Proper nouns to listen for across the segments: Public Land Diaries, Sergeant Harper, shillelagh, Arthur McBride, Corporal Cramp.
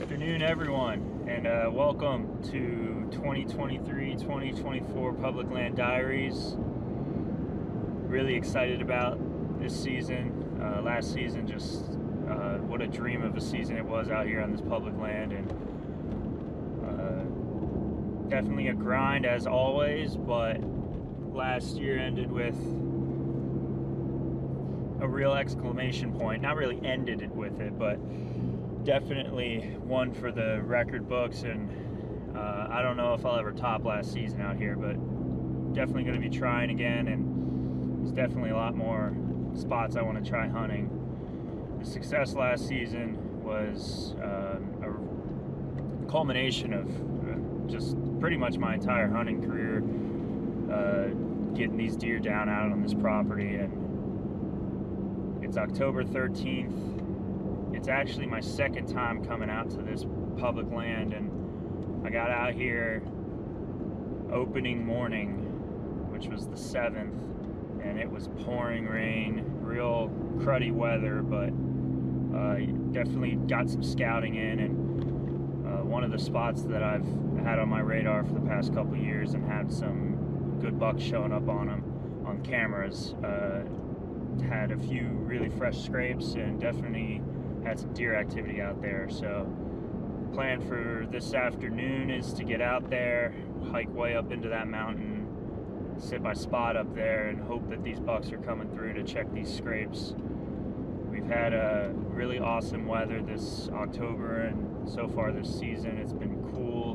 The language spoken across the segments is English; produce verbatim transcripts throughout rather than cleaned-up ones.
Afternoon, everyone, and uh, welcome to twenty twenty-three twenty twenty-four Public Land Diaries. Really excited about this season. Uh, last season, just uh, what a dream of a season it was out here on this public land, and uh, definitely a grind as always. But last year ended with a real exclamation point. Not really ended it with it, but definitely one for the record books, and uh, I don't know if I'll ever top last season out here, but definitely going to be trying again, and there's definitely a lot more spots I want to try hunting. The success last season was um, a culmination of just pretty much my entire hunting career, uh, getting these deer down out on this property, and it's October thirteenth. It's actually my second time coming out to this public land, and I got out here opening morning, which was the seventh, and it was pouring rain, real cruddy weather, but uh, definitely got some scouting in, and uh, one of the spots that I've had on my radar for the past couple of years and had some good bucks showing up on them on cameras. Uh, had a few really fresh scrapes and definitely had some deer activity out there. So plan for this afternoon is to get out there, hike way up into that mountain, sit my spot up there, and hope that these bucks are coming through to check these scrapes. We've had a really awesome weather this October, and so far this season it's been cool,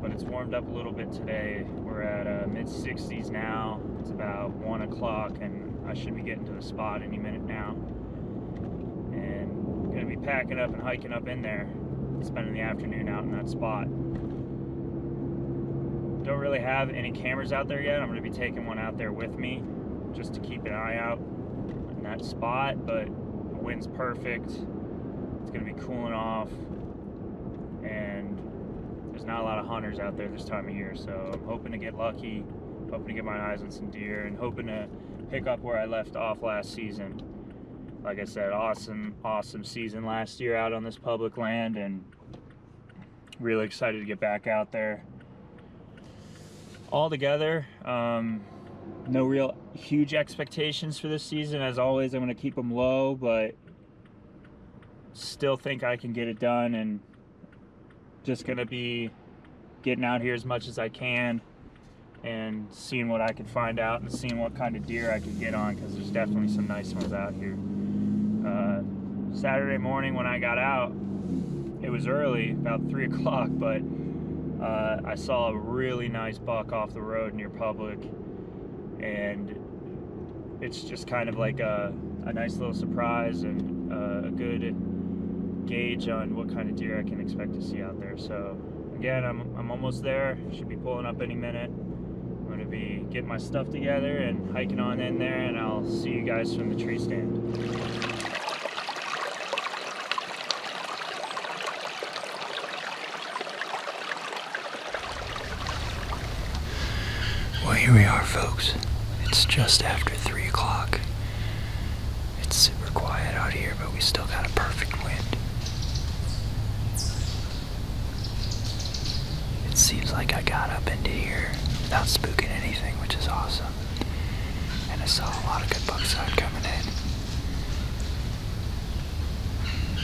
but it's warmed up a little bit today. We're at uh, mid sixties now. It's about one o'clock, and I should be getting to the spot any minute now. And gonna be packing up and hiking up in there, spending the afternoon out in that spot. Don't really have any cameras out there yet. I'm gonna be taking one out there with me just to keep an eye out in that spot, but the wind's perfect. It's gonna be cooling off, and there's not a lot of hunters out there this time of year, so I'm hoping to get lucky, hoping to get my eyes on some deer, and hoping to pick up where I left off last season. Like I said, awesome, awesome season last year out on this public land, and really excited to get back out there. All together, um, no real huge expectations for this season. As always, I'm going to keep them low, but still think I can get it done, and just going to be getting out here as much as I can and seeing what I can find out and seeing what kind of deer I can get on, because there's definitely some nice ones out here. Uh, Saturday morning when I got out, it was early, about three o'clock, but uh, I saw a really nice buck off the road near Public, and it's just kind of like a, a nice little surprise and uh, a good gauge on what kind of deer I can expect to see out there. So again, I'm, I'm almost there, should be pulling up any minute. I'm going to be getting my stuff together and hiking on in there, and I'll see you guys from the tree stand. Well, here we are, folks. It's just after three o'clock. It's super quiet out here, but we still got a perfect wind. It seems like I got up into here without spooking anything, which is awesome. And I saw a lot of good buckside coming in.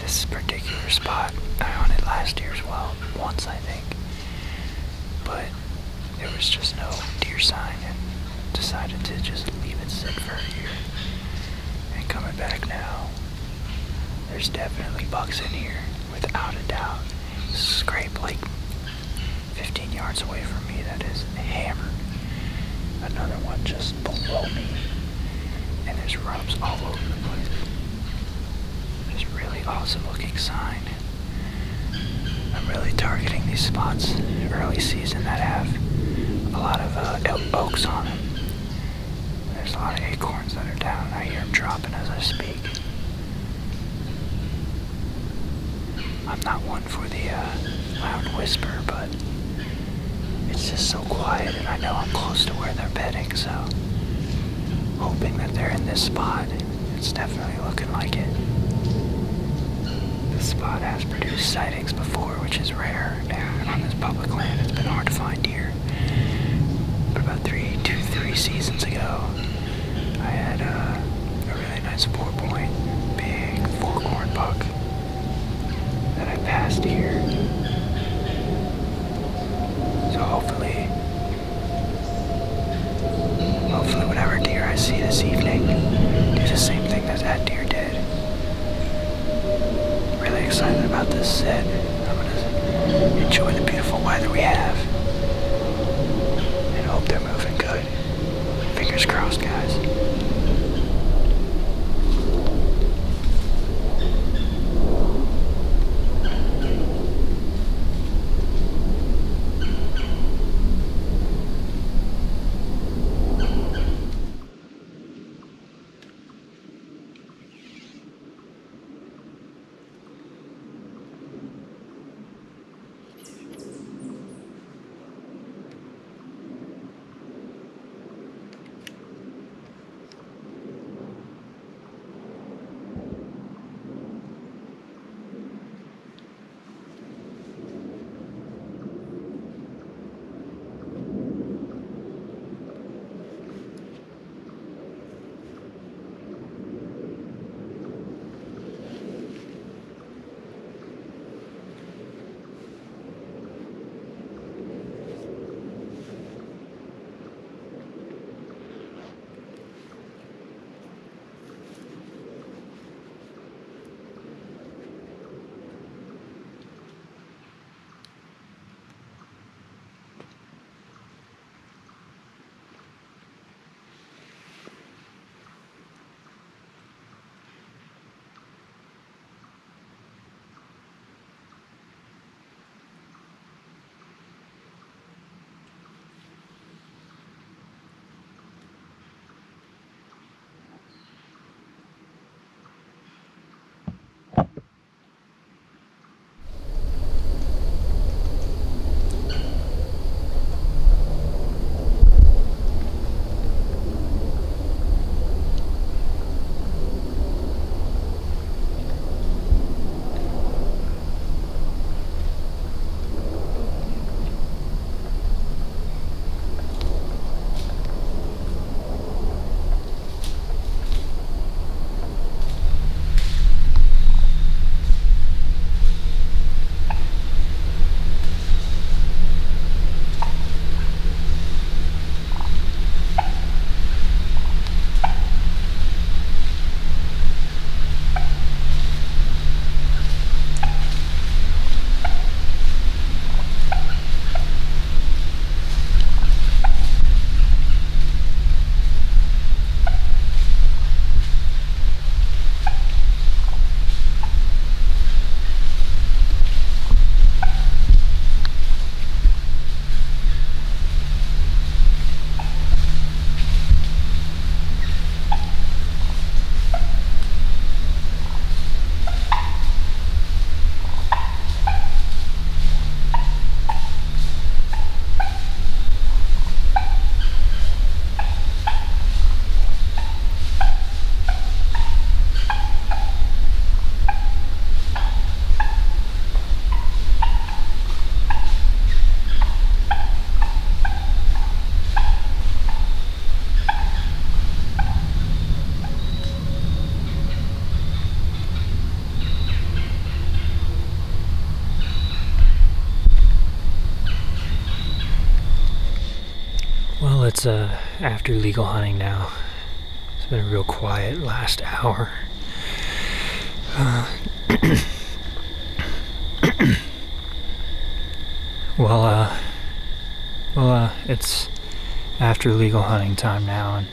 This particular spot, I hunted last year as well, once I think, but there was just no deer sign, and decided to just leave it sit for a year. And coming back now, there's definitely bucks in here, without a doubt. Scrape like fifteen yards away from me, that is hammered. Another one just below me, and there's rubs all over the place. There's a really awesome looking sign. I'm really targeting these spots early season that have a lot of uh, oaks on them. There's a lot of acorns that are down, and I hear them dropping as I speak. I'm not one for the uh, loud whisper, but it's just so quiet, and I know I'm close to where they're bedding, so hoping that they're in this spot. It's definitely looking like it. This spot has produced sightings before, which is rare now, and on this public land it's been hard to find deer. But about three, two, three seasons ago, I had uh, a really nice four-point, big foghorn buck that I passed here. So hopefully, hopefully whatever deer I see this evening do the same thing that that deer did. Really excited about this set. I'm gonna enjoy the beautiful weather we have and hope they're moving good. Fingers crossed, guys. It's uh, after legal hunting now. It's been a real quiet last hour. Uh, well, uh, well, uh, it's after legal hunting time now, and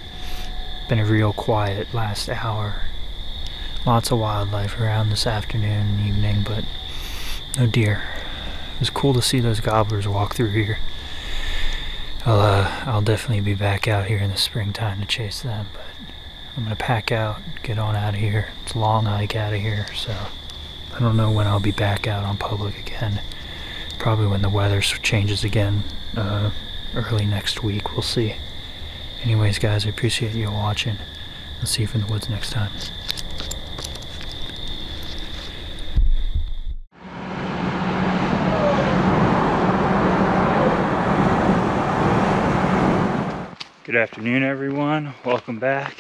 been a real quiet last hour. Lots of wildlife around this afternoon and evening, but no deer. It was cool to see those gobblers walk through here. I'll, uh, I'll definitely be back out here in the springtime to chase them, but I'm gonna pack out, get on out of here. It's a long hike out of here, so I don't know when I'll be back out on public again. Probably when the weather changes again, uh, early next week, we'll see. Anyways, guys, I appreciate you watching. I'll see you from the woods next time. Good afternoon, everyone. Welcome back.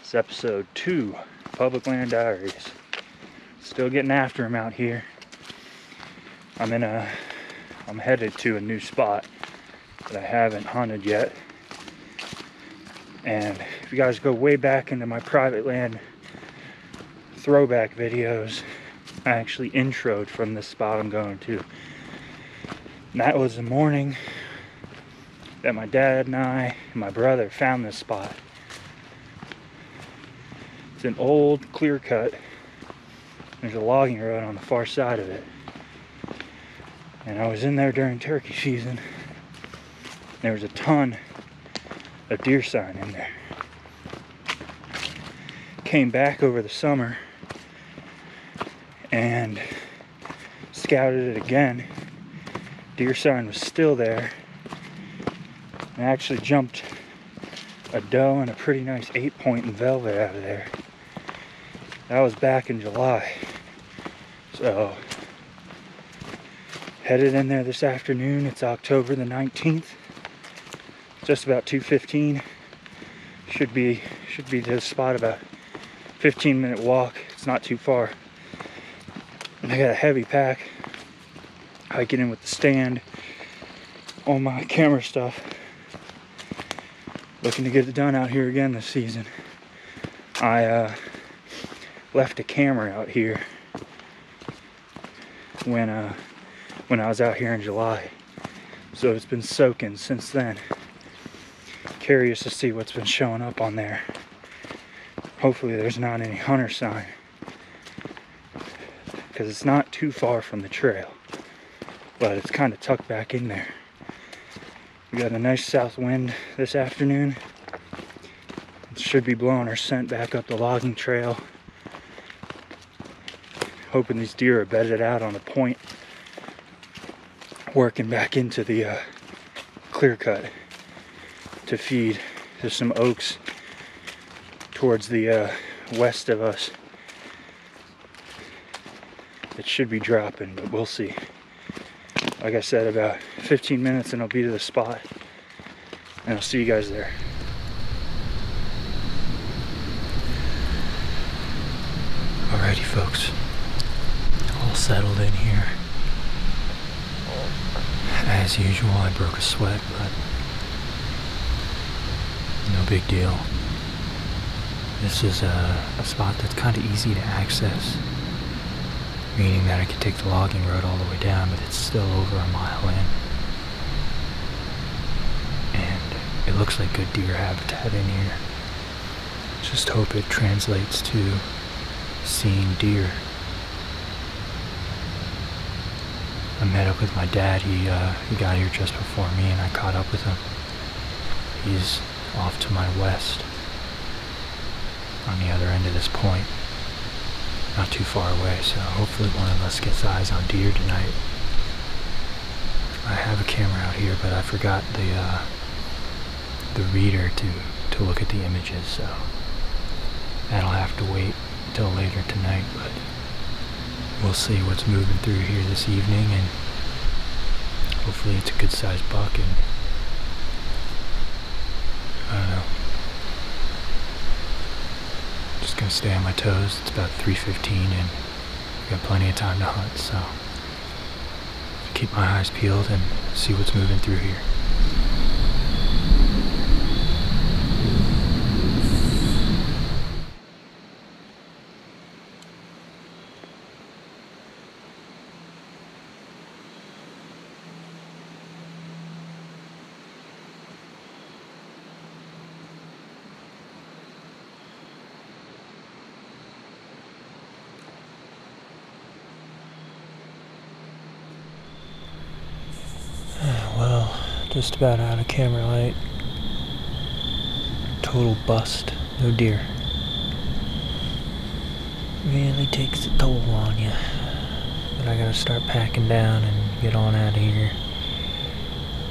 It's episode two, Public Land Diaries. Still getting after him out here. I'm in a, I'm headed to a new spot that I haven't hunted yet. And if you guys go way back into my private land throwback videos, I actually introed from this spot I'm going to. And that was the morning that my dad and I and my brother found this spot. It's an old clear cut. There's a logging road on the far side of it. And I was in there during turkey season. There was a ton of deer sign in there. Came back over the summer and scouted it again. Deer sign was still there. I actually jumped a doe and a pretty nice eight point in velvet out of there. That was back in July. So, headed in there this afternoon. It's October the nineteenth. Just about two fifteen. Should be, should be to the spot about fifteen minute walk. It's not too far. And I got a heavy pack. I get in with the stand, all my camera stuff. Looking to get it done out here again this season. I uh, left a camera out here when uh, when I was out here in July, so it's been soaking since then. Curious to see what's been showing up on there. Hopefully there's not any hunter sign, because it's not too far from the trail, but it's kind of tucked back in there. We got a nice south wind this afternoon. It should be blowing our scent back up the logging trail. Hoping these deer are bedded out on a point, working back into the uh, clear cut to feed. There's some oaks towards the uh, west of us. It should be dropping, but we'll see. Like I said, about fifteen minutes and I'll be to the spot, and I'll see you guys there. Alrighty folks, all settled in here. As usual, I broke a sweat, but no big deal. This is a, a spot that's kind of easy to access, meaning that I could take the logging road all the way down, but it's still over a mile in. And it looks like good deer habitat in here. Just hope it translates to seeing deer. I met up with my dad. He, uh, he got here just before me, and I caught up with him. He's off to my west, on the other end of this point. Not too far away, so hopefully one of us gets eyes on deer tonight. I have a camera out here, but I forgot the uh, the reader to to look at the images, so that'll have to wait till later tonight. But we'll see what's moving through here this evening, and hopefully it's a good-sized buck. And I don't know. Just gonna stay on my toes. It's about three fifteen and I've got plenty of time to hunt, so keep my eyes peeled and see what's moving through here. Just about out of camera light. Total bust. No deer. Really takes a toll on you. But I gotta start packing down and get on out of here.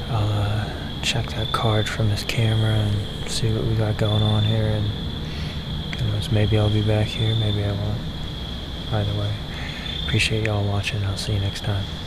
I'll uh, check that card from this camera and see what we got going on here. And who knows, maybe I'll be back here, maybe I won't. Either way, appreciate y'all watching. I'll see you next time.